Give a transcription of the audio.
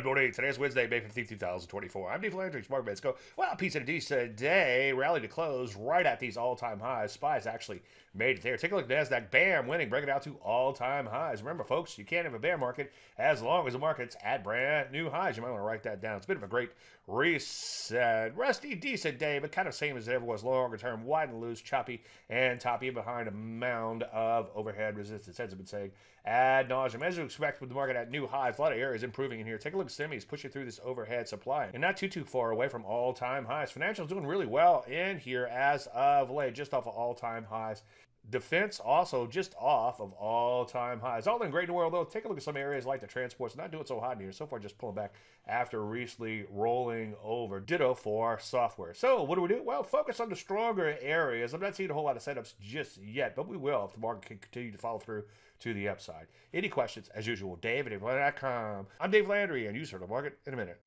Good morning. Today is Wednesday, May 15, 2024. I'm Dave Landry, SmartBets. Go, well, piece of a decent day. Rally to close right at these all-time highs. Spies actually made it there. Take a look at NASDAQ. Bam, winning. Bring it out to all-time highs. Remember, folks, you can't have a bear market as long as the market's at brand new highs. You might want to write that down. It's a bit of a great reset. Rusty, decent day, but kind of same as it ever was. Longer term, wide and loose, choppy and toppy behind a mound of overhead resistance, as I've been saying ad nauseum. As you expect with the market at new highs, a lot of areas improving in here. Take a look at semis pushing through this overhead supply and not too far away from all-time highs. Financials doing really well in here as of late, just off of all-time highs. Defense also just off of all-time highs. All in great new world, though. Take a look at some areas like the transports. Not doing so hot in here. So far, just pulling back after recently rolling over. Ditto for software. So what do? Well, focus on the stronger areas. I'm not seeing a whole lot of setups just yet, but we will if the market can continue to follow through to the upside. Any questions, as usual, Dave at DaveLandry.com. I'm Dave Landry, and you start the market in a minute.